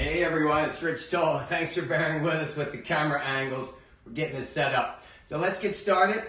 Hey everyone, it's Rich Tola. Thanks for bearing with us with the camera angles. We're getting this set up. So let's get started.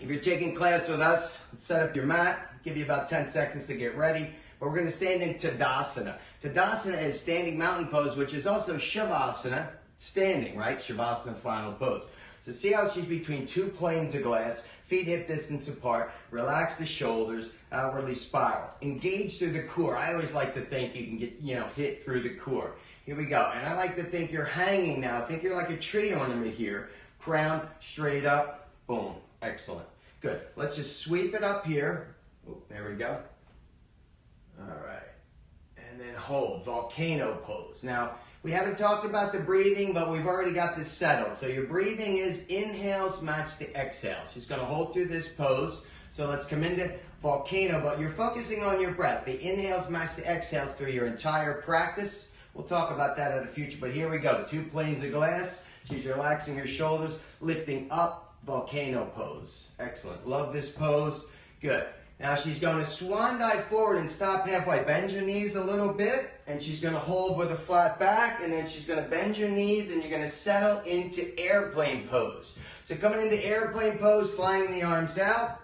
If you're taking class with us, set up your mat. Give you about 10 seconds to get ready. But we're going to stand in Tadasana. Tadasana is standing mountain pose, which is also Shavasana, standing, right? Shavasana, final pose. So see how she's between two planes of glass, feet hip distance apart, relax the shoulders, outwardly spiral. Engage through the core. I always like to think you can get, hit through the core. Here we go. And I like to think you're hanging now. Think you're like a tree ornament here. Crown, straight up, boom. Excellent. Good. Let's just sweep it up here. Oh, there we go. All right. And then hold, volcano pose. Now, we haven't talked about the breathing, but we've already got this settled. So your breathing is inhales match the exhales. She's going to hold through this pose. So let's come into volcano, but you're focusing on your breath. The inhales match the exhales through your entire practice. We'll talk about that in the future, but here we go. Two planes of glass. She's relaxing her shoulders, lifting up, volcano pose. Excellent. Love this pose. Good. Now she's going to swan dive forward and stop halfway. Bend your knees a little bit, and she's going to hold with a flat back, and then she's going to bend your knees, and you're going to settle into airplane pose. So coming into airplane pose, flying the arms out.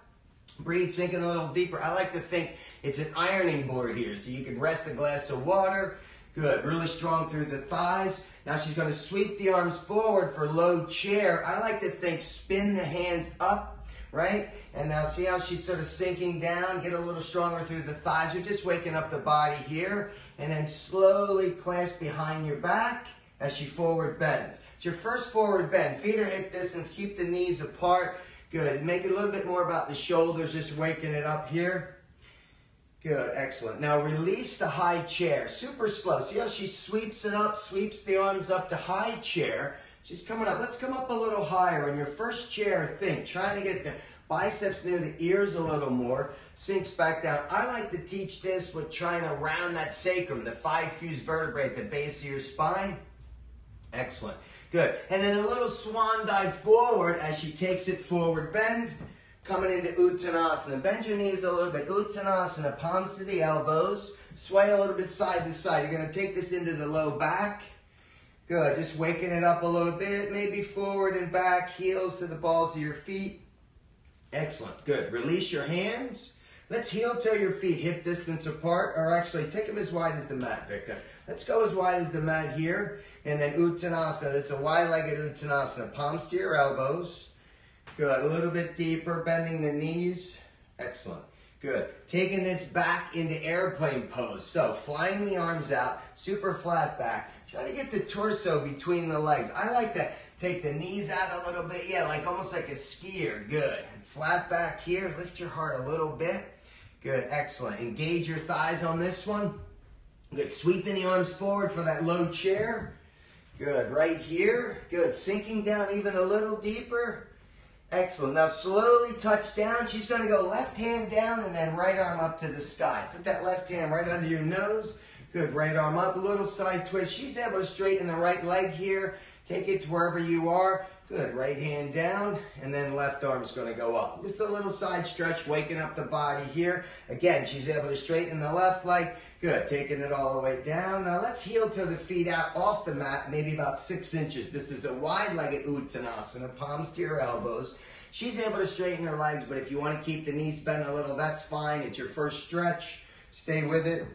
Breathe, sinking a little deeper. I like to think it's an ironing board here, so you can rest a glass of water. Good. Really strong through the thighs. Now she's going to sweep the arms forward for low chair. I like to think spin the hands up. Right? And now see how she's sort of sinking down, get a little stronger through the thighs. You're just waking up the body here, and then slowly clasp behind your back as she forward bends. It's your first forward bend. Feet are hip distance, keep the knees apart. Good. And make it a little bit more about the shoulders, just waking it up here. Good, excellent. Now release the high chair, super slow. See how she sweeps it up, sweeps the arms up to high chair. She's coming up. Let's come up a little higher. In your first chair, think. Trying to get the biceps near the ears a little more. Sinks back down. I like to teach this with trying to round that sacrum, the five fused vertebrae at the base of your spine. Excellent. Good. And then a little swan dive forward as she takes it forward. Bend. Coming into Uttanasana. Bend your knees a little bit. Uttanasana. Palms to the elbows. Sway a little bit side to side. You're going to take this into the low back. Good, just waking it up a little bit, maybe forward and back, heels to the balls of your feet. Excellent, good. Release your hands. Let's heel-toe your feet hip distance apart, or actually take them as wide as the mat, Vika. Let's go as wide as the mat here, and then Uttanasana. This is a wide-legged Uttanasana. Palms to your elbows. Good, a little bit deeper, bending the knees. Excellent. Good. Taking this back into airplane pose. So, flying the arms out, super flat back. Try to get the torso between the legs. I like to take the knees out a little bit. Yeah, like almost like a skier. Good. And flat back here. Lift your heart a little bit. Good. Excellent. Engage your thighs on this one. Good. Sweeping the arms forward for that low chair. Good. Right here. Good. Sinking down even a little deeper. Excellent. Now slowly touch down. She's going to go left hand down and then right arm up to the sky. Put that left hand right under your nose. Good. Right arm up. A little side twist. She's able to straighten the right leg here. Take it to wherever you are. Good. Right hand down and then left arm's going to go up. Just a little side stretch, waking up the body here. Again, she's able to straighten the left leg. Good. Taking it all the way down. Now let's heel toe the feet out off the mat, maybe about 6 inches. This is a wide-legged Uttanasana, palms to your elbows. She's able to straighten her legs, but if you want to keep the knees bent a little, that's fine. It's your first stretch. Stay with it.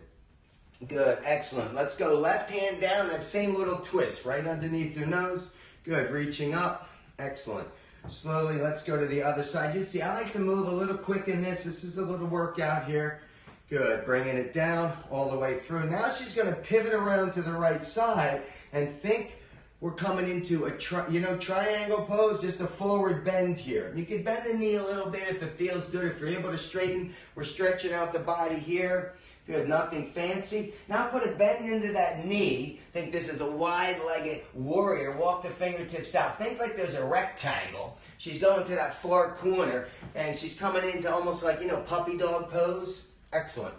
Good. Excellent. Let's go left hand down, that same little twist, right underneath your nose. Good. Reaching up. Excellent. Slowly, let's go to the other side. You see, I like to move a little quick in this. This is a little workout here. Good, bringing it down all the way through. Now she's going to pivot around to the right side and think we're coming into a triangle pose, just a forward bend here. You can bend the knee a little bit if it feels good. If you're able to straighten, we're stretching out the body here. Good, nothing fancy. Now put a bend into that knee. Think this is a wide-legged warrior. Walk the fingertips out. Think like there's a rectangle. She's going to that far corner, and she's coming into almost like, puppy dog pose. Excellent.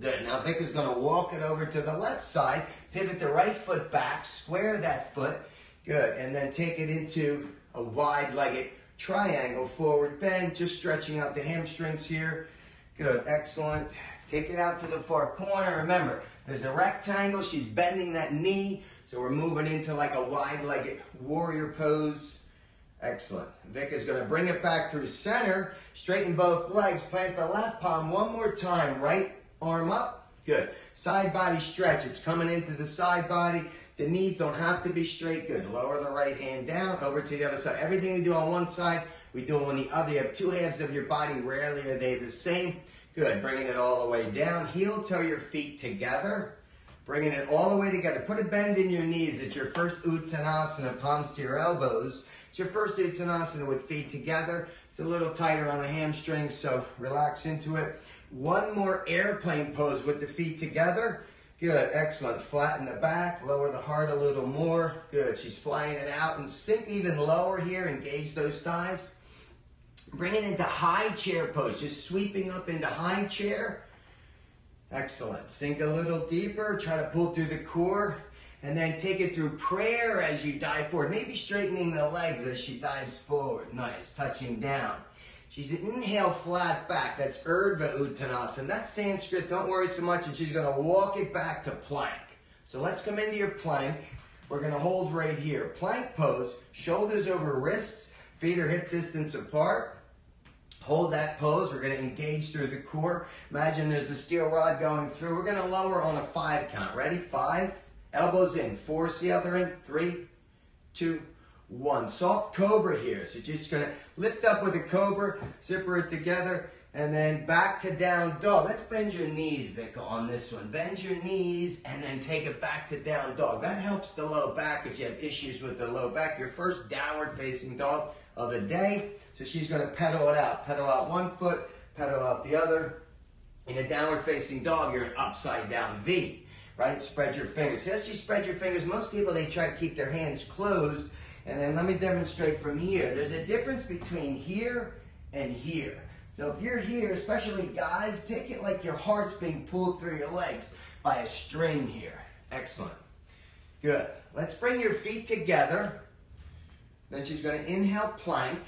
Good. Now Vika's going to walk it over to the left side, pivot the right foot back, square that foot. Good. And then take it into a wide-legged triangle forward bend, just stretching out the hamstrings here. Good. Excellent. Take it out to the far corner. Remember, There's a rectangle, she's bending that knee, so we're moving into like a wide-legged warrior pose. Excellent. Vika's going to bring it back through center, straighten both legs, plant the left palm one more time, right arm up, good. Side body stretch, it's coming into the side body, the knees don't have to be straight, good. Lower the right hand down, over to the other side. Everything we do on one side, we do on the other. You have two halves of your body, rarely are they the same. Good, bringing it all the way down, heel toe your feet together, bringing it all the way together. Put a bend in your knees, it's your first Uttanasana, palms to your elbows. It's your first Uttanasana with feet together. It's a little tighter on the hamstrings, so relax into it. One more airplane pose with the feet together. Good, excellent. Flatten the back, lower the heart a little more. Good, she's flying it out and sink even lower here, engage those thighs. Bring it into high chair pose, just sweeping up into high chair. Excellent, sink a little deeper, try to pull through the core. And then take it through prayer as you dive forward. Maybe straightening the legs as she dives forward. Nice, touching down. She's an inhale flat back. That's Urdva Uttanasana. That's Sanskrit, don't worry so much. And she's going to walk it back to plank. So let's come into your plank. We're going to hold right here. Plank pose, shoulders over wrists, feet are hip distance apart. Hold that pose. We're going to engage through the core. Imagine there's a steel rod going through. We're going to lower on a 5 count. Ready? 5. Elbows in, force the other in, 3, 2, 1. Soft cobra here, so just gonna lift up with a cobra, zipper it together, and then back to down dog. Let's bend your knees, Vika, on this one. Bend your knees and then take it back to down dog. That helps the low back if you have issues with the low back. Your first downward facing dog of the day. So she's gonna pedal it out. Pedal out one foot, pedal out the other. In a downward facing dog, you're an upside down V. Right, spread your fingers. See, as you spread your fingers, most people, they try to keep their hands closed. And then let me demonstrate from here. There's a difference between here and here. So if you're here, especially guys, take it like your heart's being pulled through your legs by a string here. Excellent. Good. Let's bring your feet together. Then she's going to inhale plank.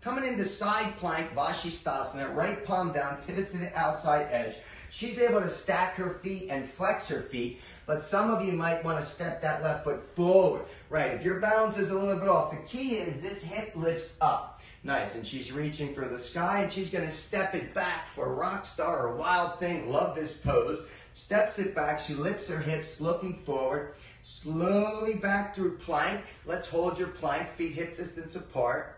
Coming into side plank, Vashistasana, right palm down, pivot to the outside edge. She's able to stack her feet and flex her feet, but some of you might want to step that left foot forward. Right, if your balance is a little bit off, the key is this hip lifts up. Nice, and she's reaching for the sky, and she's going to step it back for rock star or wild thing. Love this pose. Steps it back. She lifts her hips, looking forward. Slowly back through plank. Let's hold your plank, feet hip distance apart.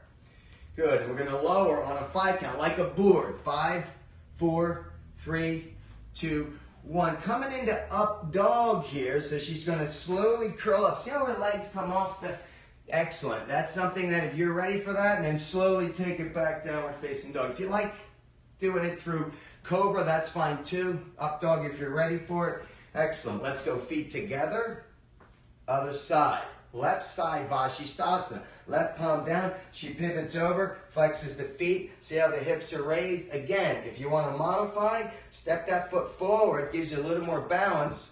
Good, and we're going to lower on a 5 count, like a board. 5, 4, 3, 2, 1. Coming into up dog here, so she's going to slowly curl up. See how her legs come off the... Excellent. That's something that if you're ready for that, and then slowly take it back downward facing dog. If you like doing it through cobra, that's fine too. Up dog if you're ready for it. Excellent. Let's go feet together. Other side. Left side Vashistasana. Left palm down. She pivots over, flexes the feet. See how the hips are raised? Again, if you want to modify, step that foot forward. Gives you a little more balance.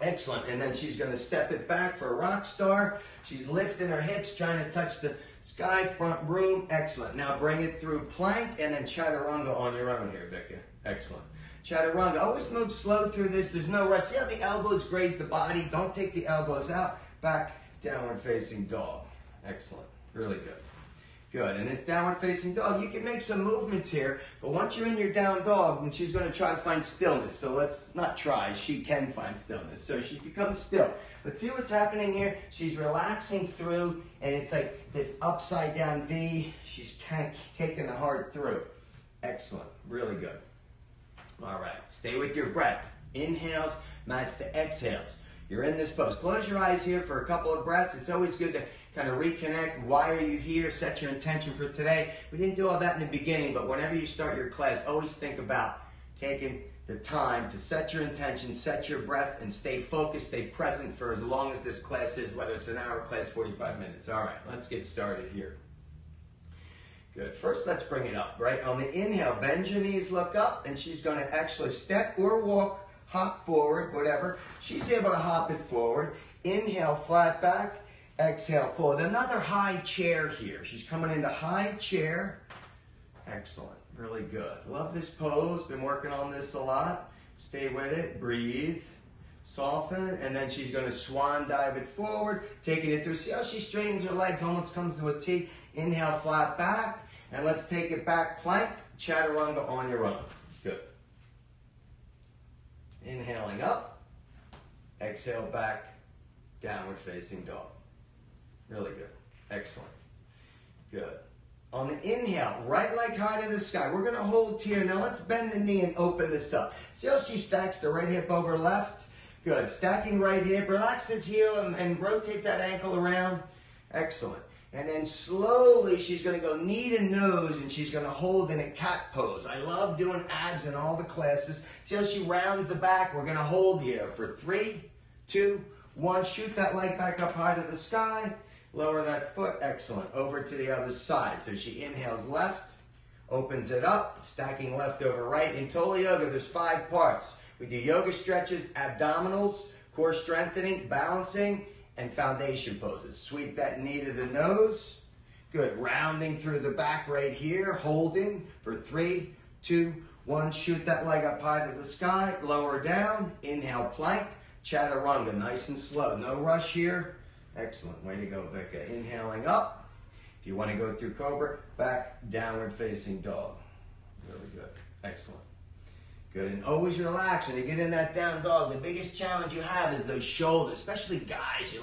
Excellent. And then she's going to step it back for a rock star. She's lifting her hips, trying to touch the sky, front room. Excellent. Now bring it through plank and then Chaturanga on your own here, Vika. Excellent. Chaturanga. Always move slow through this. There's no rush. See how the elbows graze the body? Don't take the elbows out. Back. Downward facing dog. Excellent. Really good. Good. And this downward facing dog, you can make some movements here, but once you're in your down dog, then she's going to try to find stillness. So let's not try. She can find stillness. So she becomes still. But see what's happening here? She's relaxing through, and it's like this upside down V. She's kind of taking the heart through. Excellent. Really good. All right. Stay with your breath. Inhales match the exhales. You're in this pose. Close your eyes here for a couple of breaths. It's always good to kind of reconnect. Why are you here? Set your intention for today. We didn't do all that in the beginning, but whenever you start your class, always think about taking the time to set your intention, set your breath, and stay focused, stay present for as long as this class is, whether it's an hour class, 45 minutes. All right, let's get started here. Good. First, let's bring it up, right? On the inhale, bend your knees, look up, and she's going to actually step or walk, hop forward, whatever. She's able to hop it forward. Inhale, flat back. Exhale, forward. Another high chair here. She's coming into high chair. Excellent. Really good. Love this pose. Been working on this a lot. Stay with it. Breathe. soften, and then she's gonna swan dive it forward, taking it through. See how she straightens her legs, almost comes to a T. Inhale, flat back, and let's take it back, plank, chaturanga on your own. Good. Inhaling up, exhale back, downward facing dog. Really good, excellent, good. On the inhale, right leg high to the sky. We're gonna hold here. Now let's bend the knee and open this up. See how she stacks the right hip over left? Good, stacking right hip. Relax this heel and rotate that ankle around. Excellent. And then slowly she's gonna go knee to nose and she's gonna hold in a cat pose. I love doing abs in all the classes. See how she rounds the back? We're gonna hold here for 3, 2, 1. Shoot that leg back up high to the sky. Lower that foot, excellent. Over to the other side. So she inhales left, opens it up, stacking left over right. In Tola Yoga, there's 5 parts. We do yoga stretches, abdominals, core strengthening, balancing, and foundation poses. Sweep that knee to the nose. Good, rounding through the back right here, holding for 3, 2, 1. Shoot that leg up high to the sky, lower down, inhale plank, chaturanga, nice and slow. No rush here. Excellent, way to go, Vika. Inhaling up. If you want to go through cobra, back, downward facing dog. Really good, excellent. Good, and always relax when you get in that down dog. The biggest challenge you have is those shoulders, especially guys.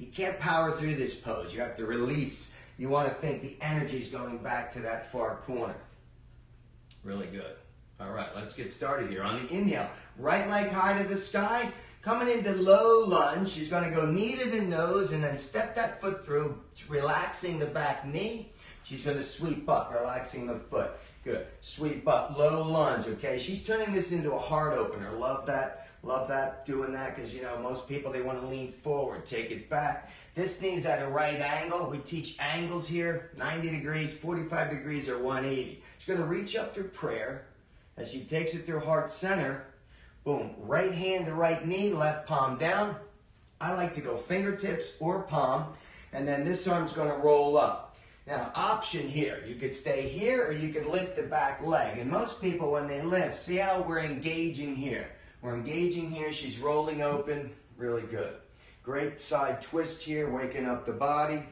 You can't power through this pose. You have to release. You want to think the energy's going back to that far corner. Really good. All right, let's get started here. On the inhale, right leg high to the sky. Coming into low lunge, she's gonna go knee to the nose and then step that foot through, relaxing the back knee. She's gonna sweep up, relaxing the foot. Good, sweep up, low lunge, okay? She's turning this into a heart opener. Love that, doing that, because you know, most people, they wanna lean forward, take it back. This knee's at a right angle. We teach angles here, 90 degrees, 45 degrees, or 180. She's gonna reach up through prayer as she takes it through heart center. Boom, right hand to right knee, left palm down. I like to go fingertips or palm, and then this arm's gonna roll up. Now, option here, you could stay here or you could lift the back leg. And most people, when they lift, see how we're engaging here. We're engaging here, she's rolling open, really good. Great side twist here, waking up the body.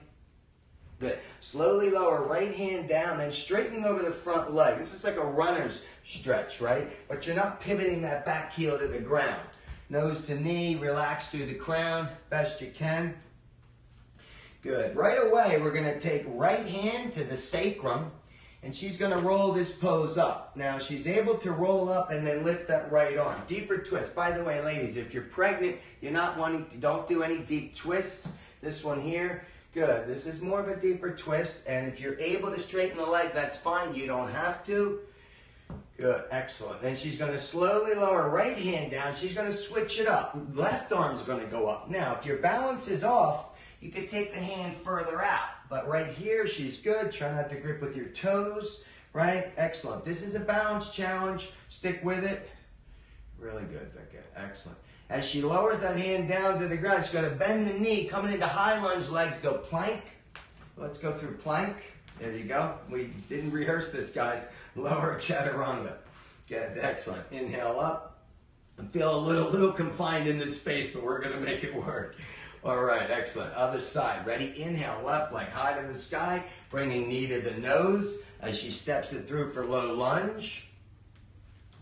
Good, slowly lower right hand down, then straightening over the front leg. This is like a runner's stretch, right? But you're not pivoting that back heel to the ground. Nose to knee, relax through the crown, best you can. Good, right away we're gonna take right hand to the sacrum and she's gonna roll this pose up. Now she's able to roll up and then lift that right arm. Deeper twist. By the way, ladies, if you're pregnant, you're not wanting to, don't do any deep twists. This one here. Good, this is more of a deeper twist, and if you're able to straighten the leg, that's fine, you don't have to. Good, excellent. Then she's gonna slowly lower right hand down, she's gonna switch it up. Left arm's gonna go up. Now, if your balance is off, you could take the hand further out, but right here, she's good. Try not to grip with your toes, right? Excellent, this is a balance challenge. Stick with it. Really good, Vika, excellent. As she lowers that hand down to the ground, she's going to bend the knee, coming into high lunge legs, go plank. Let's go through plank. There you go. We didn't rehearse this, guys. Lower chaturanga. Good, excellent. Inhale up. I feel a little confined in this space, but we're going to make it work. All right, excellent. Other side. Ready? Inhale, left leg high to the sky, bringing knee to the nose as she steps it through for low lunge.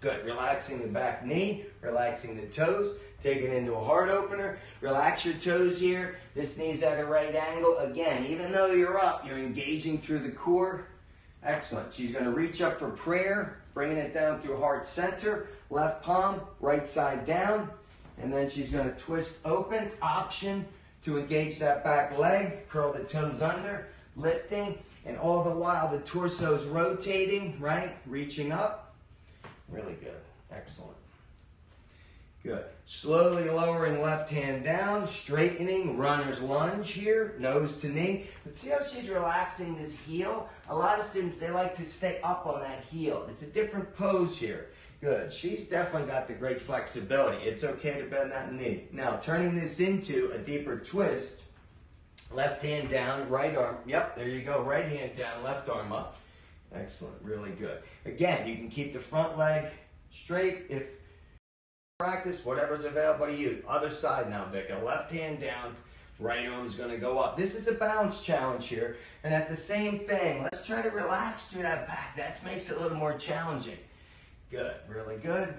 Good, relaxing the back knee, relaxing the toes. Take it into a heart opener. Relax your toes here. This knee's at a right angle. Again, even though you're up, you're engaging through the core. Excellent. She's going to reach up for prayer, bringing it down through heart center. Left palm, right side down. And then she's going to twist open. Option to engage that back leg. Curl the toes under. Lifting. And all the while, the torso's rotating, right? Reaching up. Really good. Excellent. Good. Slowly lowering left hand down, straightening, runner's lunge here, nose to knee. But see how she's relaxing this heel? A lot of students, they like to stay up on that heel. It's a different pose here. Good. She's definitely got the great flexibility. It's okay to bend that knee. Now, turning this into a deeper twist, left hand down, right arm. Yep, there you go. Right hand down, left arm up. Excellent. Really good. Again, you can keep the front leg straight if Practice whatever's available to you. Other side now, Vika. Left hand down, right arm's gonna go up. This is a balance challenge here. And at the same thing, let's try to relax through that back. That makes it a little more challenging. Good, really good.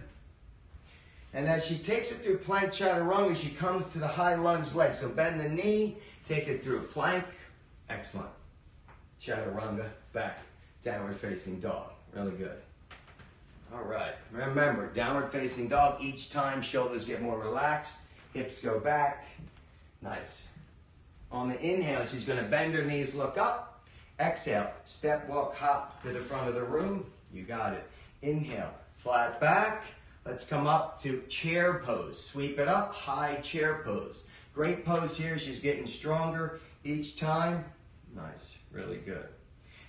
And as she takes it through plank chaturanga, she comes to the high lunge leg. So bend the knee, take it through plank. Excellent. Chaturanga, back. Downward facing dog. Really good. All right. Remember, downward facing dog. Each time, shoulders get more relaxed. Hips go back. Nice. On the inhale, she's going to bend her knees, look up. Exhale, step, walk, hop to the front of the room. You got it. Inhale, flat back. Let's come up to chair pose. Sweep it up, high chair pose. Great pose here. She's getting stronger each time. Nice. Really good.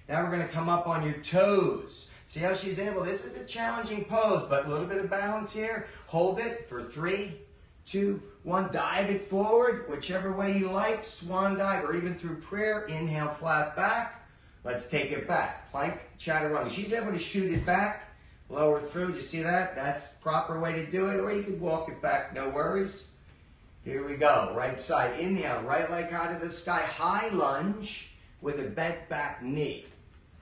Now we're going to come up on your toes. See how she's able? This is a challenging pose, but a little bit of balance here. Hold it for 3, 2, 1. Dive it forward, whichever way you like. Swan dive or even through prayer. Inhale, flat back. Let's take it back. Plank, chaturanga. She's able to shoot it back. Lower through. Do you see that? That's the proper way to do it. Or you could walk it back. No worries. Here we go. Right side. Inhale. Right leg high to the sky. High lunge with a bent back knee.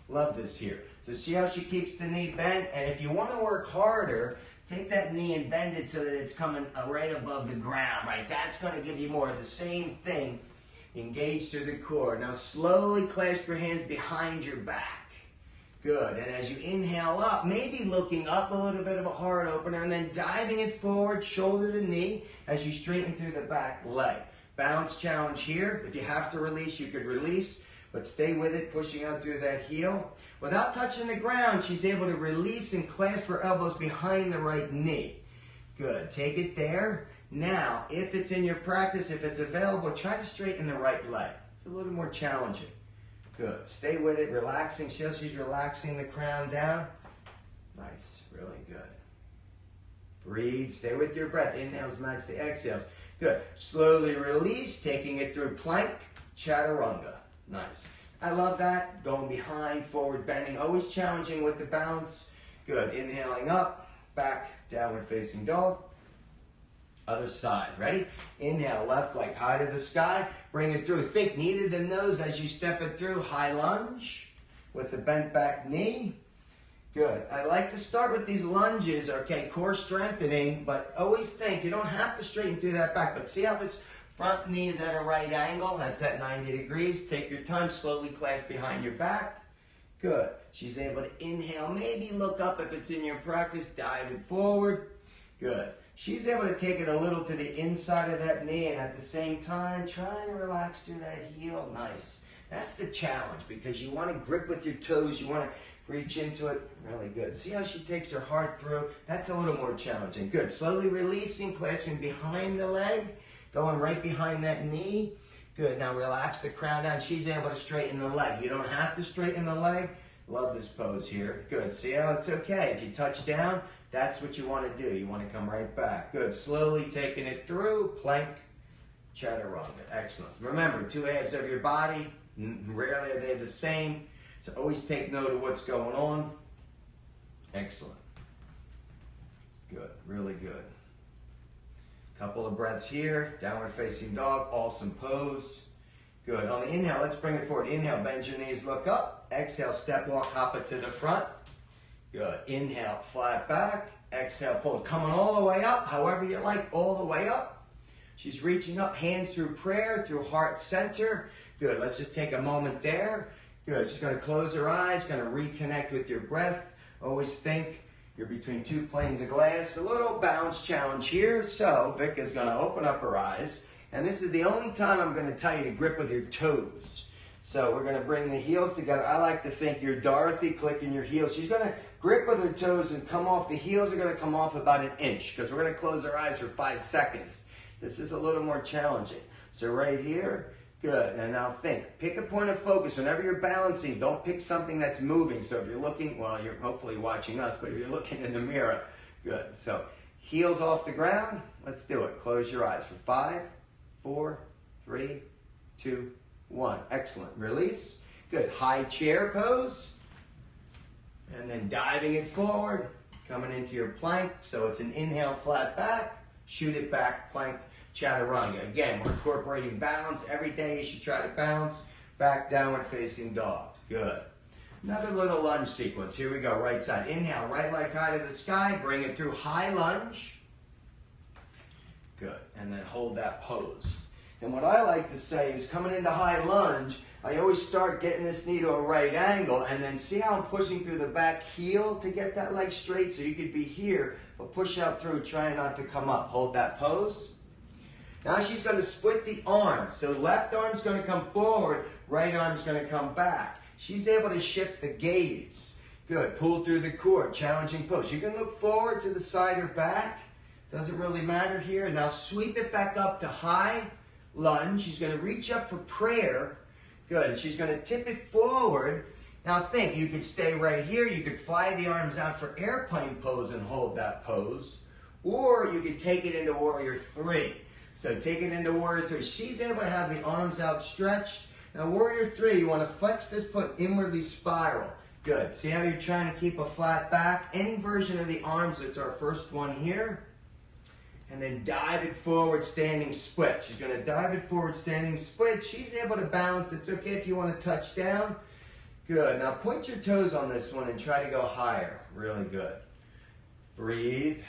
Love this here. So see how she keeps the knee bent? And if you want to work harder, take that knee and bend it so that it's coming right above the ground. Right? That's going to give you more of the same thing. Engage through the core. Now slowly clasp your hands behind your back. Good, and as you inhale up, maybe looking up a little bit of a heart opener and then diving it forward, shoulder to knee, as you straighten through the back leg. Balance challenge here. If you have to release, you could release, but stay with it, pushing out through that heel. Without touching the ground, she's able to release and clasp her elbows behind the right knee. Good, take it there. Now, if it's in your practice, if it's available, try to straighten the right leg. It's a little more challenging. Good. Stay with it. Relaxing. She's relaxing the crown down. Nice. Really good. Breathe. Stay with your breath. Inhales match the exhales. Good. Slowly release, taking it through plank, chaturanga. Nice. I love that. Going behind, forward bending. Always challenging with the balance. Good. Inhaling up, back, downward facing dog. Other side. Ready? Inhale, left leg high to the sky. Bring it through. Think knee to the nose as you step it through. High lunge with the bent back knee. Good. I like to start with these lunges, okay, core strengthening, but always think you don't have to straighten through that back, but see how this front knee is at a right angle? That's at 90 degrees. Take your time, slowly clasp behind your back. Good. She's able to inhale. Maybe look up if it's in your practice. Dive it forward. Good. She's able to take it a little to the inside of that knee and at the same time, trying to relax through that heel. Nice. That's the challenge because you want to grip with your toes. You want to reach into it. Really good. See how she takes her heart through? That's a little more challenging. Good. Slowly releasing, clasping behind the leg, going right behind that knee. Good. Now relax the crown down. She's able to straighten the leg. You don't have to straighten the leg. Love this pose here. Good. See how it's okay. If you touch down, that's what you want to do. You want to come right back. Good. Slowly taking it through. Plank, chaturanga. Excellent. Remember, two halves of your body. Rarely are they the same. So always take note of what's going on. Excellent. Good. Really good. Couple of breaths here. Downward facing dog. Awesome pose. Good. On the inhale, let's bring it forward. Inhale, bend your knees, look up. Exhale, step, walk, hop it to the front. Good. Inhale, flat back. Exhale, fold. Coming all the way up, however you like, all the way up. She's reaching up, hands through prayer, through heart center. Good. Let's just take a moment there. Good. She's going to close her eyes, going to reconnect with your breath. Always think you're between two planes of glass. A little balance challenge here. So Vika is going to open up her eyes. And this is the only time I'm going to tell you to grip with your toes. So we're going to bring the heels together. I like to think you're Dorothy clicking your heels. She's going to grip with her toes and come off. The heels are going to come off about an inch because we're going to close our eyes for 5 seconds. This is a little more challenging. So right here, good. And now think. Pick a point of focus. Whenever you're balancing, don't pick something that's moving. So if you're looking, well, you're hopefully watching us, but if you're looking in the mirror, good. So heels off the ground. Let's do it. Close your eyes for 5, 4, 3, 2, 1. Excellent. Release. Good. High chair pose. And then diving it forward. Coming into your plank, so it's an inhale, flat back, shoot it back, plank, chaturanga. Again, we're incorporating balance. Every day you should try to balance back, downward facing dog. Good. Another little lunge sequence. Here we go, right side. Inhale, right leg high to the sky, bring it through, high lunge. Good, and then hold that pose. And what I like to say is coming into high lunge, I always start getting this knee to a right angle, and then see how I'm pushing through the back heel to get that leg straight, so you could be here, but push out through, trying not to come up. Hold that pose. Now she's going to split the arms. So left arm's going to come forward, right arm's going to come back. She's able to shift the gaze. Good. Pull through the core, challenging pose. You can look forward to the side or back. Doesn't really matter here. Now sweep it back up to high lunge. She's going to reach up for prayer. Good, and she's going to tip it forward. Now think, you could stay right here, you could fly the arms out for airplane pose and hold that pose, or you could take it into warrior three. So take it into warrior three. She's able to have the arms outstretched. Now warrior three, you want to flex this foot inwardly spiral. Good, see how you're trying to keep a flat back? Any version of the arms, that's our first one here. And then dive it forward, standing split. She's going to dive it forward, standing split. She's able to balance. It's okay if you want to touch down. Good. Now point your toes on this one and try to go higher. Really good. Breathe.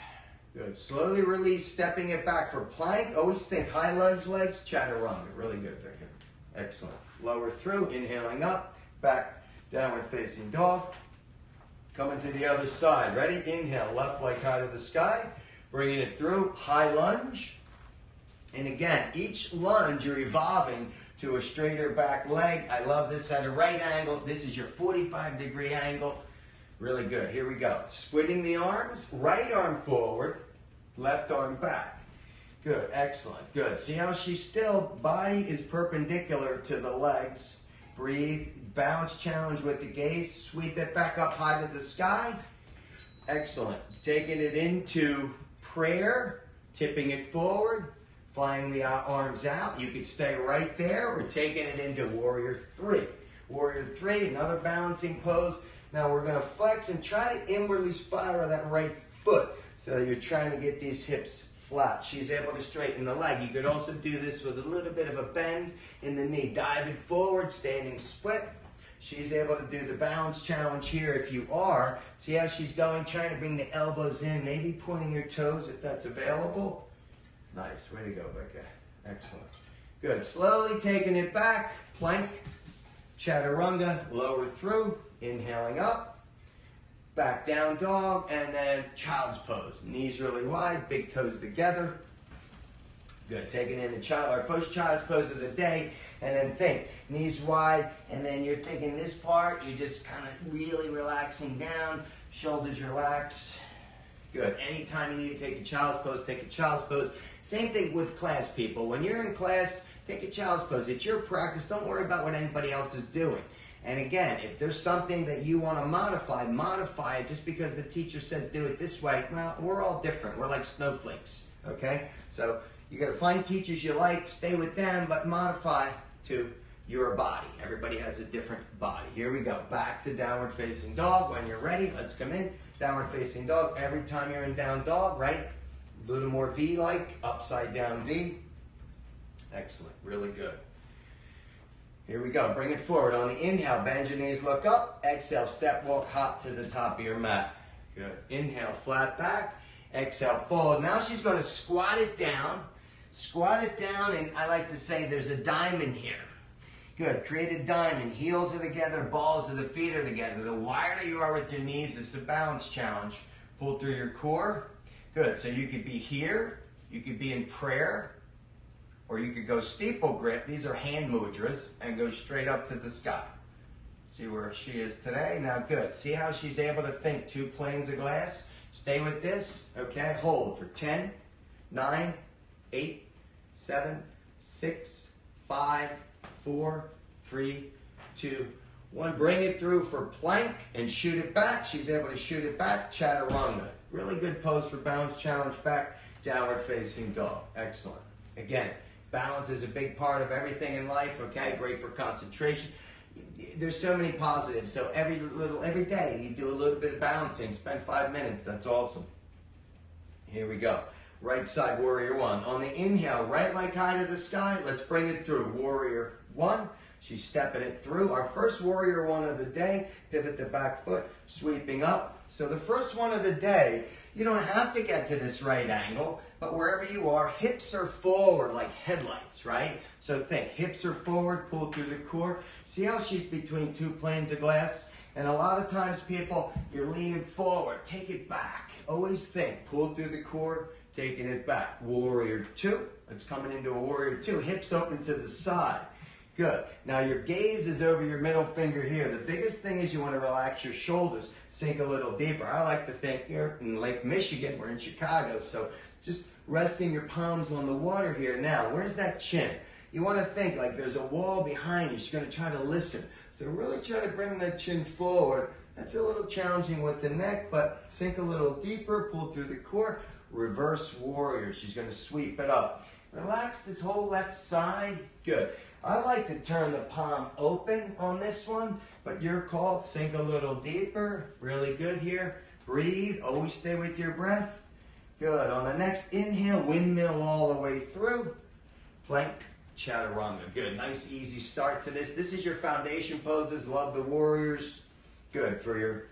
Good. Slowly release, stepping it back for plank. Always think high lunge legs, chaturanga. Really good, Victor. Excellent. Lower through, inhaling up, back, downward facing dog. Coming to the other side. Ready? Inhale, left leg high to the sky. Bringing it through, high lunge. And again, each lunge you're evolving to a straighter back leg. I love this at a right angle. This is your 45-degree angle. Really good. Here we go. Splitting the arms, right arm forward, left arm back. Good, excellent, good. See how she's still, body is perpendicular to the legs. Breathe, bounce challenge with the gaze. Sweep it back up high to the sky. Excellent. Taking it into prayer, tipping it forward, flying the arms out. You could stay right there. We're taking it into warrior three. Warrior three, another balancing pose. Now we're going to flex and try to inwardly spiral that right foot. So you're trying to get these hips flat. She's able to straighten the leg. You could also do this with a little bit of a bend in the knee. Diving forward, standing split. She's able to do the balance challenge here if you are. See how she's going, trying to bring the elbows in, maybe pointing your toes if that's available. Nice, way to go, Vika. Excellent. Good, slowly taking it back, plank, chaturanga, lower through, inhaling up, back down dog, and then child's pose. Knees really wide, big toes together. Good, taking in the child, our first child's pose of the day, and then think, knees wide, and then you're thinking this part, you're just kind of really relaxing down, shoulders relax. Good, anytime you need to take a child's pose, take a child's pose. Same thing with class, people. When you're in class, take a child's pose. It's your practice, don't worry about what anybody else is doing. And again, if there's something that you want to modify, modify it. Just because the teacher says do it this way, well, we're all different. We're like snowflakes, okay? So you gotta find teachers you like, stay with them, but modify to your body. Everybody has a different body. Here we go, back to downward facing dog. When you're ready, let's come in. Downward facing dog, every time you're in down dog, right? A little more V-like, upside down V. Excellent, really good. Here we go, bring it forward. On the inhale, bend your knees, look up. Exhale, step, walk, hop to the top of your mat. Good, inhale, flat back. Exhale, fold. Now she's gonna squat it down. Squat it down, and I like to say there's a diamond here. Good, create a diamond. Heels are together, balls of the feet are together. The wider you are with your knees, it's a balance challenge. Pull through your core. Good, so you could be here, you could be in prayer, or you could go steeple grip. These are hand mudras, and go straight up to the sky. See where she is today? Now good, see how she's able to think, two planes of glass. Stay with this, okay? Hold for 10, 9, 8, 7, 6, 5, 4, 3, 2, 1. Bring it through for plank and shoot it back. She's able to shoot it back. Chaturanga. Really good pose for balance challenge back. Downward facing dog. Excellent. Again, balance is a big part of everything in life, okay? Great for concentration. There's so many positives. So every day you do a little bit of balancing. Spend 5 minutes. That's awesome. Here we go. Right side, warrior one. On the inhale, right leg high to the sky. Let's bring it through. Warrior one. She's stepping it through. Our first warrior one of the day. Pivot the back foot, sweeping up. So the first one of the day, you don't have to get to this right angle, but wherever you are, hips are forward like headlights, right? So think, hips are forward, pull through the core. See how she's between two planes of glass? And a lot of times people, you're leaning forward, take it back. Always think, pull through the core, taking it back. Warrior two, it's coming into a warrior two, hips open to the side. Good. Now your gaze is over your middle finger here. The biggest thing is you want to relax your shoulders, sink a little deeper. I like to think here in Lake Michigan, we're in Chicago, so just resting your palms on the water here. Now, where's that chin? You want to think like there's a wall behind you. She's going to try to listen. So really try to bring that chin forward. That's a little challenging with the neck, but sink a little deeper, pull through the core. Reverse warrior. She's going to sweep it up. Relax this whole left side. Good. I like to turn the palm open on this one, but your call, sink a little deeper. Really good here. Breathe, always stay with your breath. Good, on the next inhale, windmill all the way through. Plank, chaturanga, good. Nice easy start to this. This is your foundation poses, love the warriors. Good for your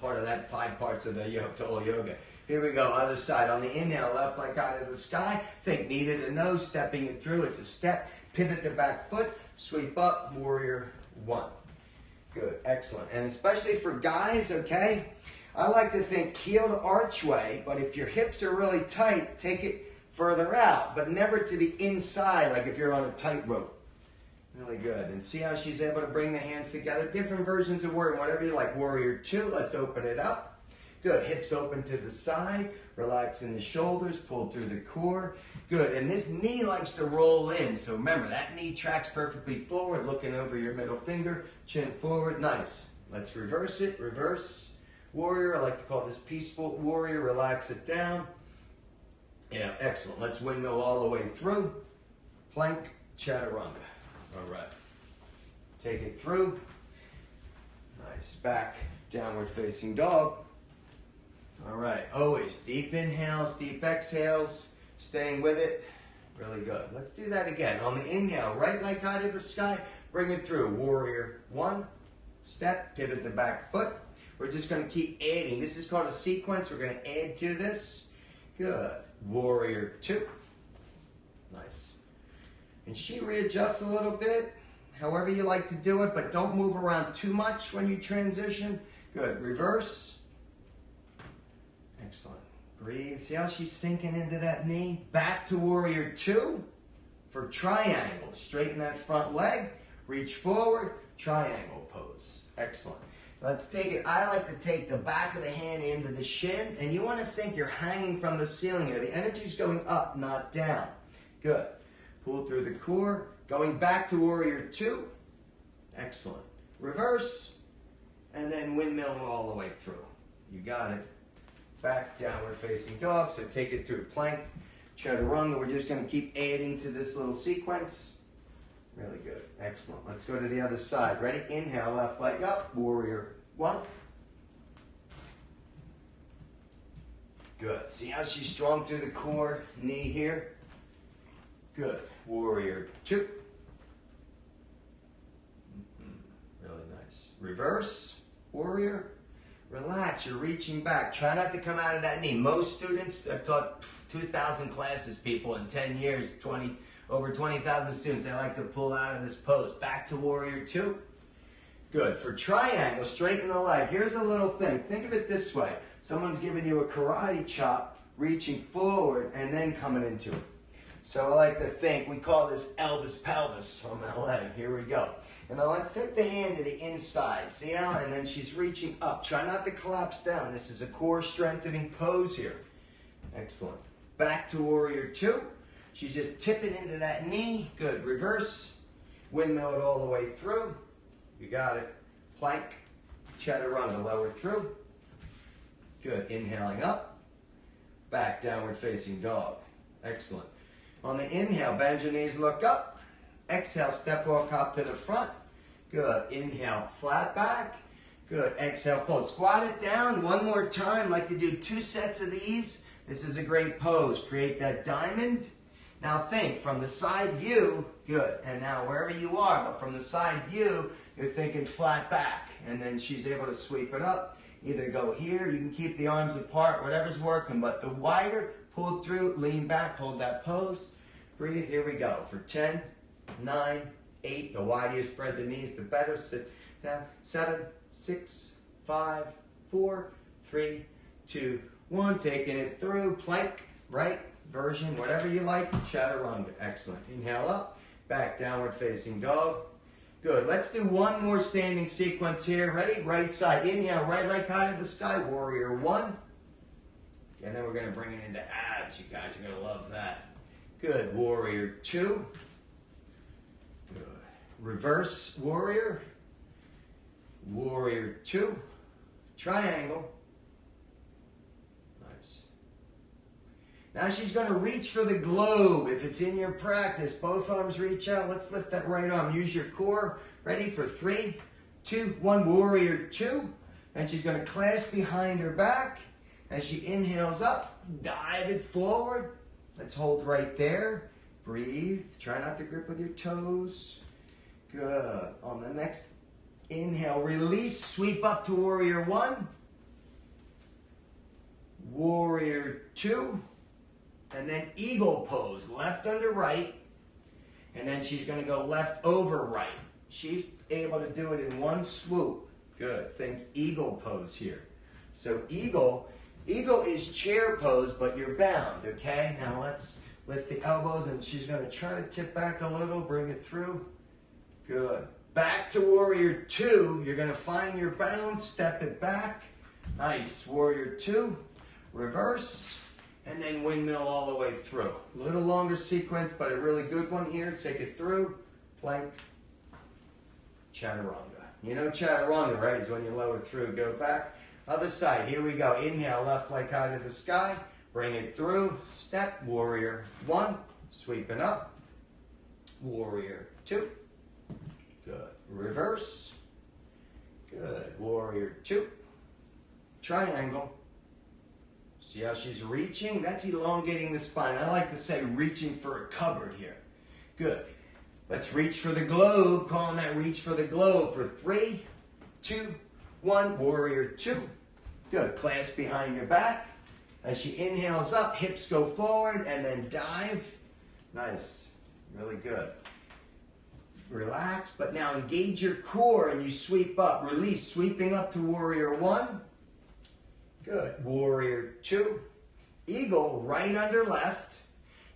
part of that, 5 parts of the Tola Yoga. Here we go, other side. On the inhale, left leg high to the sky. Think knee to the nose, stepping it through, it's a step. Pivot the back foot, sweep up, warrior one. Good, excellent. And especially for guys, okay? I like to think heel to archway, but if your hips are really tight, take it further out, but never to the inside, like if you're on a tightrope. Really good. And see how she's able to bring the hands together? Different versions of warrior, whatever you like. Warrior two, let's open it up. Good, hips open to the side, relaxing the shoulders, pull through the core. Good, and this knee likes to roll in, so remember, that knee tracks perfectly forward, looking over your middle finger, chin forward, nice. Let's reverse it, reverse warrior. I like to call this peaceful warrior, relax it down. Yeah, excellent. Let's windmill all the way through. Plank, chaturanga. All right, take it through. Nice, back, downward facing dog. All right, always deep inhales, deep exhales, staying with it. Really good. Let's do that again. On the inhale, right leg high to the sky, bring it through. Warrior one, step, pivot the back foot. We're just going to keep adding. This is called a sequence. We're going to add to this. Good. Warrior two. Nice. And she readjusts a little bit, however you like to do it, but don't move around too much when you transition. Good. Reverse. Excellent. Breathe. See how she's sinking into that knee? Back to warrior two for triangle. Straighten that front leg. Reach forward. Triangle pose. Excellent. Let's take it. I like to take the back of the hand into the shin. And you want to think you're hanging from the ceiling here. The energy's going up, not down. Good. Pull through the core. Going back to warrior two. Excellent. Reverse. And then windmill all the way through. You got it. Back, downward facing dog, so take it through. Plank, chaturanga. We're just going to keep adding to this little sequence. Really good. Excellent. Let's go to the other side. Ready? Inhale, left leg up, warrior one. Good. See how she's strong through the core, knee here? Good. Warrior two. Really nice. Reverse, warrior. Relax, you're reaching back. Try not to come out of that knee. Most students, I've taught 2,000 classes, people, in 10 years, over 20,000 students, they like to pull out of this pose. Back to warrior two. Good. For triangle, straighten the leg. Here's a little thing. Think of it this way. Someone's giving you a karate chop, reaching forward, and then coming into it. So I like to think, we call this Elvis Pelvis from LA. Here we go. And now let's take the hand to the inside. See how? And then she's reaching up. Try not to collapse down. This is a core strengthening pose here. Excellent. Back to warrior two. She's just tipping into that knee. Good. Reverse. Windmill it all the way through. You got it. Plank. Chaturanga. Lower through. Good. Inhaling up. Back. Downward facing dog. Excellent. On the inhale, bend your knees, look up. Exhale, step walk hop to the front. Good. Inhale, flat back. Good. Exhale, fold. Squat it down one more time. Like to do 2 sets of these. This is a great pose. Create that diamond. Now think from the side view. Good. And now wherever you are, but from the side view, you're thinking flat back. And then she's able to sweep it up. Either go here, you can keep the arms apart, whatever's working, but the wider, pull through, lean back, hold that pose. Breathe, here we go. For 10, 9, 8, the wider you spread the knees, the better. Sit down. 7, 6, 5, 4, 3, 2, 1. Taking it through, plank, right version, whatever you like, chaturanga. Excellent. Inhale up, back, downward facing dog. Good. Let's do one more standing sequence here. Ready? Right side. Inhale, right leg high to the sky. Warrior one. And then we're going to bring it into abs. You guys are going to love that. Good. Warrior two. Good. Reverse warrior. Warrior two. Triangle. Nice. Now she's going to reach for the globe. If it's in your practice, both arms reach out. Let's lift that right arm. Use your core. Ready for 3, 2, 1. Warrior two. And she's going to clasp behind her back. As she inhales up, dive it forward. Let's hold right there. Breathe. Try not to grip with your toes. Good. On the next inhale, release. Sweep up to warrior one. Warrior two. And then eagle pose, left under right. And then she's going to go left over right. She's able to do it in one swoop. Good. Think eagle pose here. So eagle is chair pose, but you're bound, okay? Now let's lift the elbows, and she's going to try to tip back a little, bring it through. Good. Back to warrior two. You're going to find your balance, step it back. Nice. Warrior two, reverse. And then windmill all the way through. A little longer sequence, but a really good one here. Take it through. Plank. Chaturanga. You know chaturanga, right? Is when you lower through, go back. Other side. Here we go. Inhale, left leg high to the sky. Bring it through. Step. Warrior one. Sweeping up. Warrior two. Good. Reverse. Good. Warrior two. Triangle. See how she's reaching? That's elongating the spine. I like to say reaching for a cupboard here. Good. Let's reach for the globe. Calling that reach for the globe for 3, 2, 1. Warrior two. Good. Clasp behind your back. As she inhales up, hips go forward and then dive. Nice. Really good. Relax, but now engage your core and you sweep up. Release, sweeping up to warrior one. Good. Warrior two. Eagle right under left.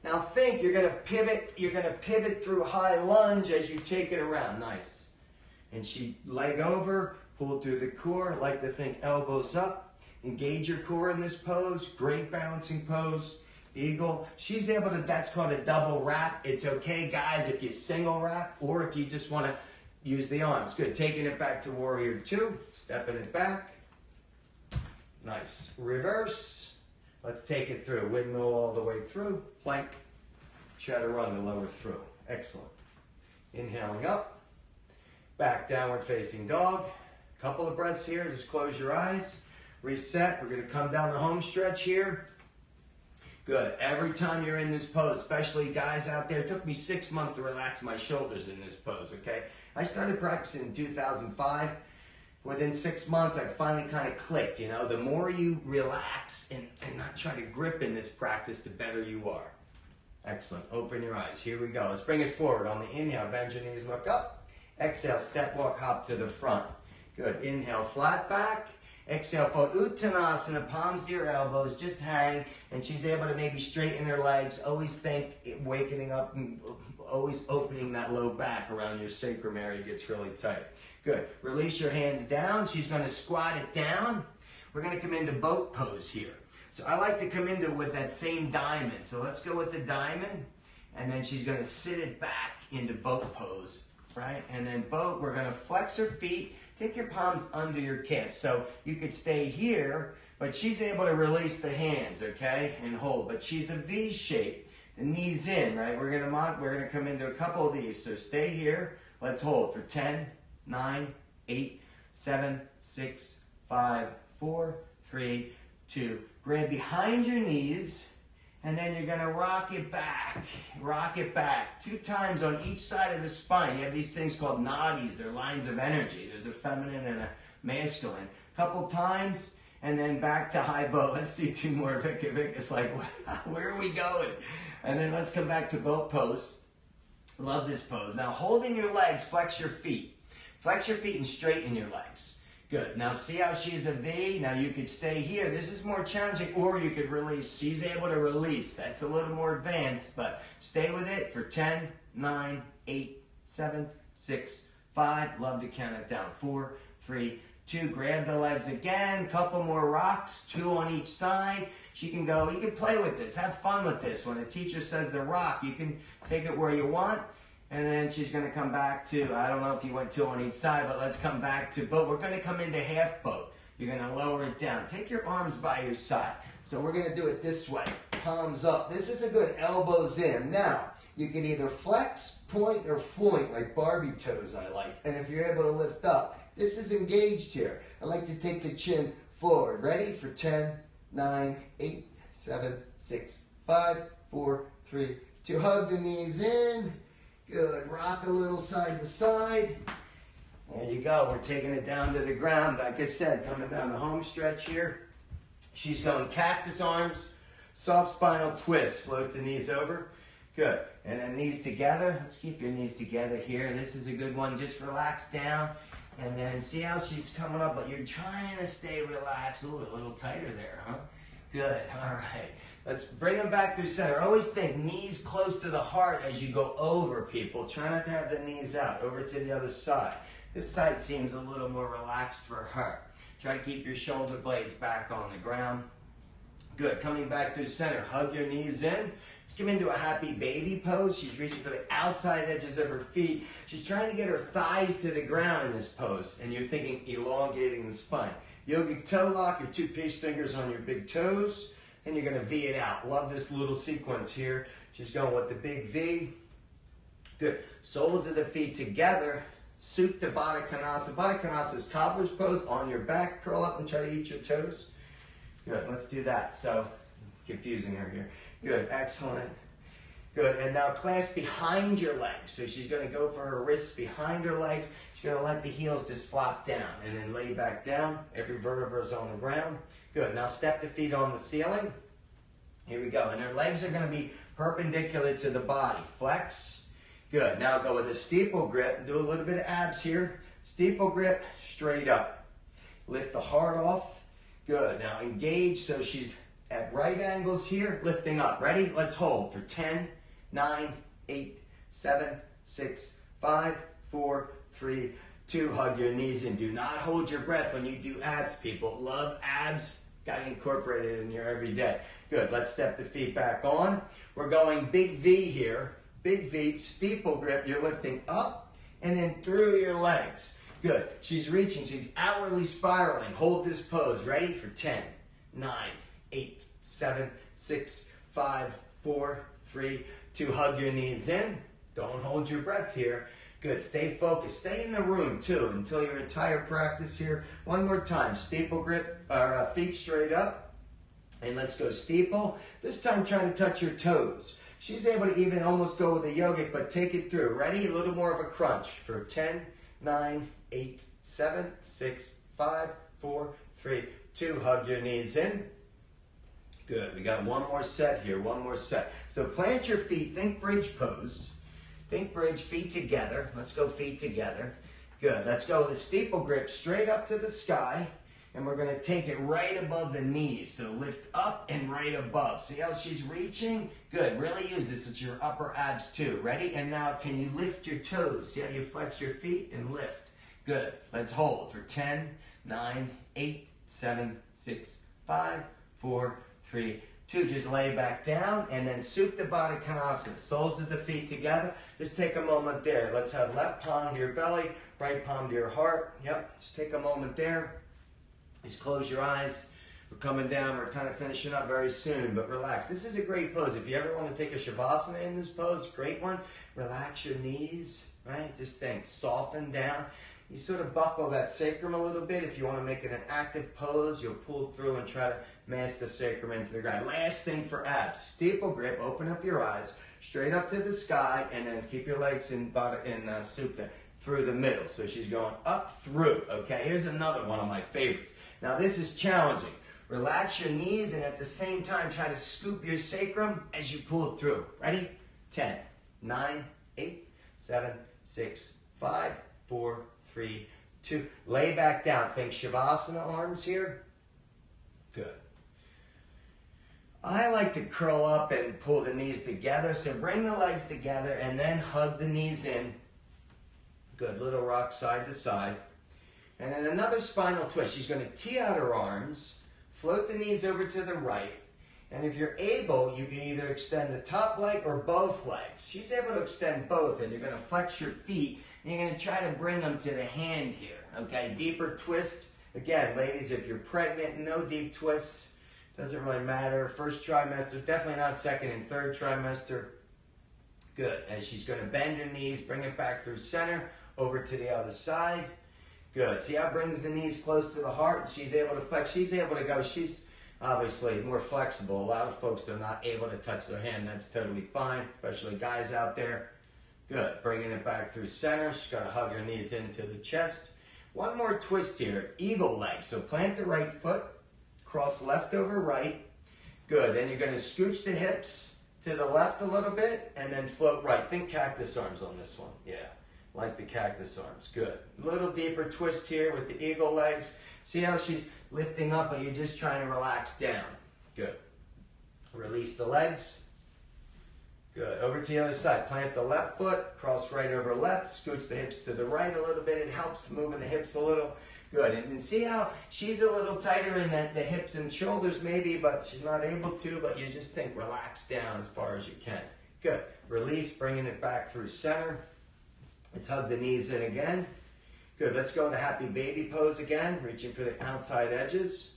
Now think you're going to pivot. You're going to pivot through high lunge as you take it around. Nice. And she leg over, pull through the core. Like to think elbows up. Engage your core in this pose. Great balancing pose. Eagle. She's able to, that's called a double wrap. It's okay, guys, if you single wrap or if you just want to use the arms. Good. Taking it back to warrior two. Stepping it back. Nice. Reverse. Let's take it through. Windmill all the way through. Plank. Chaturanga, lower through. Excellent. Inhaling up. Back, downward facing dog. Couple of breaths here. Just close your eyes. Reset. We're going to come down the home stretch here. Good. Every time you're in this pose, especially guys out there, it took me 6 months to relax my shoulders in this pose, okay? I started practicing in 2005. Within 6 months, I finally kind of clicked, you know. The more you relax and not try to grip in this practice, the better you are. Excellent. Open your eyes. Here we go. Let's bring it forward. On the inhale, bend your knees, look up. Exhale, step, walk, hop to the front. Good. Inhale, flat back. Exhale, fold. Uttanasana, palms to your elbows. Just hang. And she's able to maybe straighten her legs. Always think wakening up and always opening that low back around your sacrum area gets really tight. Good. Release your hands down. She's going to squat it down. We're going to come into boat pose here. So I like to come into with that same diamond. So let's go with the diamond. And then she's going to sit it back into boat pose. Right? And then boat, we're going to flex her feet. Take your palms under your calves. So you could stay here, but she's able to release the hands, okay? And hold. But she's a V shape. The knees in, right? We're going to come into a couple of these. So stay here. Let's hold for 10. 9, 8, 7, 6, 5, 4, 3, 2. Grab behind your knees, and then you're gonna rock it back, 2 times on each side of the spine. You have these things called nadis, they're lines of energy. There's a feminine and a masculine. Couple times, and then back to high boat. Let's do 2 more, Vika. It's like, where are we going? And then let's come back to boat pose. Love this pose. Now holding your legs, flex your feet. Flex your feet and straighten your legs. Good. Now see how she's a V? Now you could stay here. This is more challenging, or you could release. She's able to release. That's a little more advanced, but stay with it for 10, 9, 8, 7, 6, 5. Love to count it down. 4, 3, 2. Grab the legs again. Couple more rocks. 2 on each side. She can go. You can play with this. Have fun with this. When a teacher says the rock, you can take it where you want. And then she's going to come back to, I don't know if you went 2 on each side, but let's come back to boat. We're going to come into half boat. You're going to lower it down. Take your arms by your side. So we're going to do it this way. Palms up. This is a good elbows in. Now, you can either flex, point, or floint, like Barbie toes I like. And if you're able to lift up, this is engaged here. I like to take the chin forward. Ready? For 10, 9, 8, 7, 6, 5, 4, 3, 2. Hug the knees in. Good, rock a little side to side. There you go, we're taking it down to the ground. Like I said, coming down the home stretch here. She's going cactus arms, soft spinal twist. Float the knees over, good. And then knees together, let's keep your knees together here. This is a good one, just relax down. And then see how she's coming up, but you're trying to stay relaxed. Ooh, a little tighter there, huh? Good, all right. Let's bring them back through center. Always think knees close to the heart as you go over, people. Try not to have the knees out. Over to the other side. This side seems a little more relaxed for her. Try to keep your shoulder blades back on the ground. Good. Coming back through center. Hug your knees in. Let's come into a happy baby pose. She's reaching for the outside edges of her feet. She's trying to get her thighs to the ground in this pose. And you're thinking elongating the spine. Yogic toe lock. Your 2 pinch fingers on your big toes. And you're going to V it out. Love this little sequence here. She's going with the big V. Good. Soles of the feet together. Supta to Baddha Konasana. Baddha Konasana is cobbler's pose. On your back, curl up and try to eat your toes. Good. Let's do that. So, confusing her here. Good. Excellent. Good. And now clasp behind your legs. So she's going to go for her wrists behind her legs. She's going to let the heels just flop down and then lay back down. Every vertebra is on the ground. Good. Now step the feet on the ceiling. Here we go. And their legs are going to be perpendicular to the body. Flex. Good. Now go with a steeple grip. Do a little bit of abs here. Steeple grip. Straight up. Lift the heart off. Good. Now engage. So she's at right angles here. Lifting up. Ready? Let's hold for 10, 9, 8, 7, 6, 5, 4, 3, 2. Hug your knees in. Do not hold your breath when you do abs, people. Love abs. Got to incorporate it in your everyday. Good. Let's step the feet back on. We're going big V here. Big V, steeple grip. You're lifting up and then through your legs. Good. She's reaching. She's outwardly spiraling. Hold this pose. Ready? For 10, 9, 8, 7, 6, 5, 4, 3, 2. Hug your knees in. Don't hold your breath here. Good. Stay focused. Stay in the room, too, until your entire practice here. One more time. Steeple grip, feet straight up. And let's go steeple. This time, trying to touch your toes. She's able to even almost go with a yogic, but take it through. Ready? A little more of a crunch for 10, 9, 8, 7, 6, 5, 4, 3, 2. Hug your knees in. Good. We got one more set here. One more set. So plant your feet. Think bridge pose. Think bridge, feet together. Let's go feet together. Good. Let's go with a steeple grip straight up to the sky. And we're going to take it right above the knees. So lift up and right above. See how she's reaching? Good. Really use this. It's your upper abs too. Ready? And now can you lift your toes? See how you flex your feet and lift. Good. Let's hold for 10, 9, 8, 7, 6, 5, 4, 3, 2, just lay back down, and then Supta Baddha Konasana. Soles of the feet together. Just take a moment there. Let's have left palm to your belly, right palm to your heart. Yep, just take a moment there. Just close your eyes. We're coming down. We're kind of finishing up very soon, but relax. This is a great pose. If you ever want to take a Shavasana in this pose, great one. Relax your knees, right? Just think, soften down. You sort of buckle that sacrum a little bit. If you want to make it an active pose, you'll pull through and try to mash the sacrum into the ground. Last thing for abs, steeple grip, open up your eyes, straight up to the sky, and then keep your legs in supta through the middle. So she's going up through, okay? Here's another one of my favorites. Now this is challenging. Relax your knees and at the same time try to scoop your sacrum as you pull through. Ready? 10, 9, 8, 7, 6, 5, 4, 3, 2. Lay back down. Think Shavasana arms here. Good. I like to curl up and pull the knees together. So bring the legs together and then hug the knees in. Good. Little rock side to side. And then another spinal twist. She's going to tee out her arms. Float the knees over to the right. And if you're able, you can either extend the top leg or both legs. She's able to extend both, and you're going to flex your feet, and you're going to try to bring them to the hand here, okay? Deeper twist. Again, ladies, if you're pregnant, no deep twists. Doesn't really matter. First trimester, definitely not second and third trimester. Good. And she's going to bend her knees, bring it back through center, over to the other side. Good. See how it brings the knees close to the heart, and she's able to flex. She's able to go. She's obviously more flexible. A lot of folks, they're not able to touch their hand. That's totally fine, especially guys out there. Good. Bringing it back through center. She's going to hug her knees into the chest. One more twist here. Eagle leg. So plant the right foot. Cross left over right. Good. Then you're going to scooch the hips to the left a little bit and then float right. Think cactus arms on this one. Yeah. Like the cactus arms. Good. A little deeper twist here with the eagle legs. See how she's lifting up, but you're just trying to relax down. Good. Release the legs. Good. Over to the other side. Plant the left foot. Cross right over left. Scooch the hips to the right a little bit. It helps moving the hips a little. Good. And see how she's a little tighter in the hips and shoulders maybe, but she's not able to, but you just think relax down as far as you can. Good. Release, bringing it back through center. Let's hug the knees in again. Good. Let's go to the happy baby pose again, reaching for the outside edges.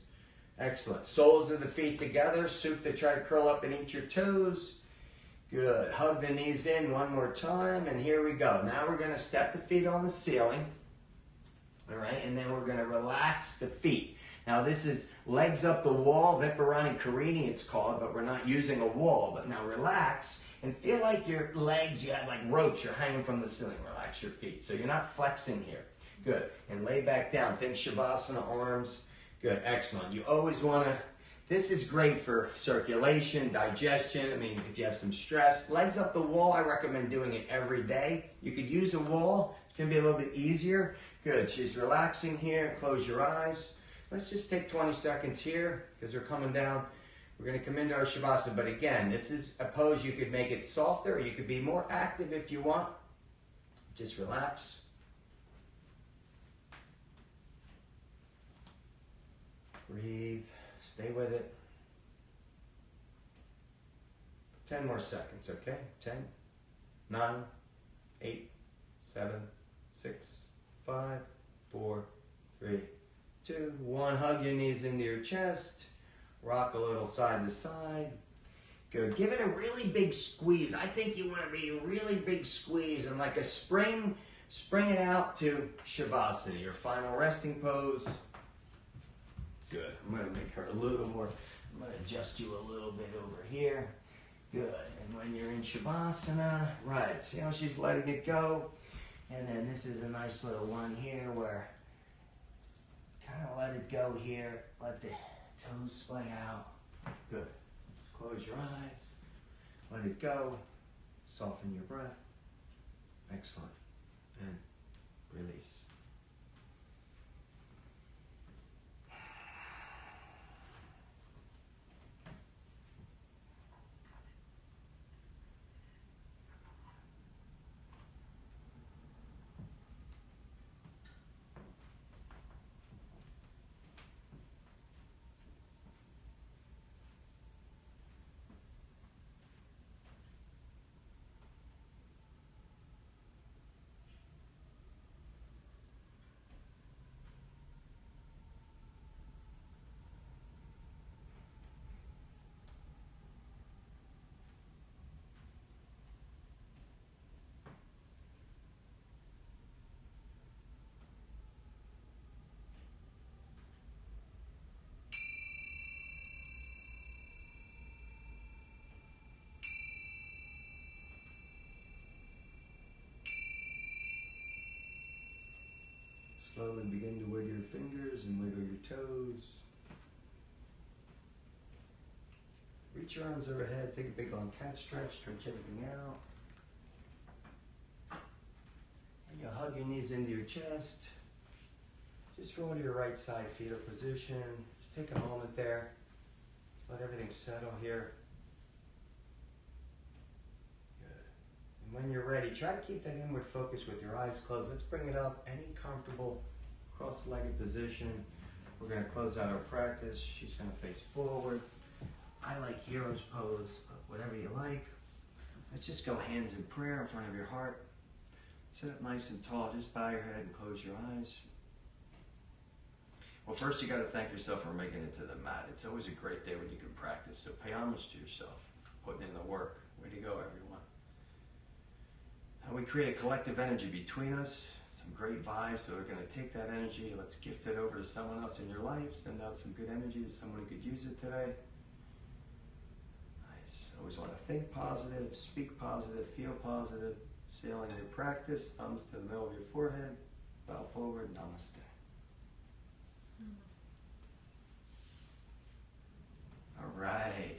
Excellent. Soles of the feet together. Supta, try to curl up and eat your toes. Good. Hug the knees in one more time, and here we go. Now we're going to step the feet on the ceiling, all right, and then we're going to relax the feet. Now this is legs up the wall, Viparita Karani it's called, but we're not using a wall. But now relax and feel like your legs, you have like ropes, you're hanging from the ceiling. Relax your feet. So you're not flexing here. Good. And lay back down. Think Shavasana arms. Good. Excellent. You always want to, this is great for circulation, digestion. I mean, if you have some stress, legs up the wall, I recommend doing it every day. You could use a wall. It's going to be a little bit easier. Good. She's relaxing here. Close your eyes. Let's just take 20 seconds here because we're coming down. We're going to come into our Shavasana. But again, this is a pose. You could make it softer. Or you could be more active if you want. Just relax. Breathe. Stay with it. 10 more seconds, okay? 10, 9, 8, 7, 6, 5, 4, 3, 2, 1. Hug your knees into your chest. Rock a little side to side. Good. Give it a really big squeeze. I think you want to be a really big squeeze and like a spring it out to Shavasana, your final resting pose. Good. I'm going to make her a little more, I'm going to adjust you a little bit over here. Good. And when you're in Shavasana, right, see how she's letting it go? And then this is a nice little one here where kind of let it go here. Let the toes splay out. Good. Close your eyes. Let it go. Soften your breath. Excellent. And release. Slowly begin to wiggle your fingers and wiggle your toes. Reach your arms overhead, take a big long cat stretch everything out. And you'll hug your knees into your chest. Just roll to your right side fetal position. Just take a moment there. Just let everything settle here. Good. And when you're ready, try to keep that inward focus with your eyes closed. Let's bring it up. Any comfortable cross-legged position. We're going to close out our practice. She's going to face forward. I like hero's pose, but whatever you like. Let's just go hands in prayer in front of your heart. Sit up nice and tall. Just bow your head and close your eyes. Well, first you got to thank yourself for making it to the mat. It's always a great day when you can practice, so pay homage to yourself, putting in the work. Way to go, everyone. Now we create a collective energy between us, some great vibes, so we're going to take that energy, let's gift it over to someone else in your life, send out some good energy to someone who could use it today. Nice. Always want to think positive, speak positive, feel positive, sailing your practice, thumbs to the middle of your forehead, bow forward, namaste. All right.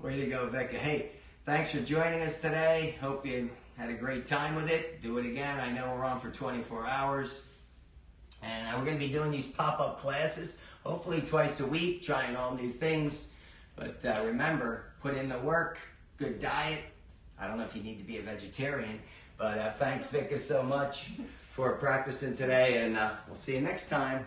Way to go, Vika. Hey, thanks for joining us today. Hope you had a great time with it. Do it again. I know we're on for 24 hours. And we're going to be doing these pop-up classes, hopefully twice a week, trying all new things. But remember, put in the work, good diet. I don't know if you need to be a vegetarian, but thanks, Vika, so much for practicing today, and we'll see you next time.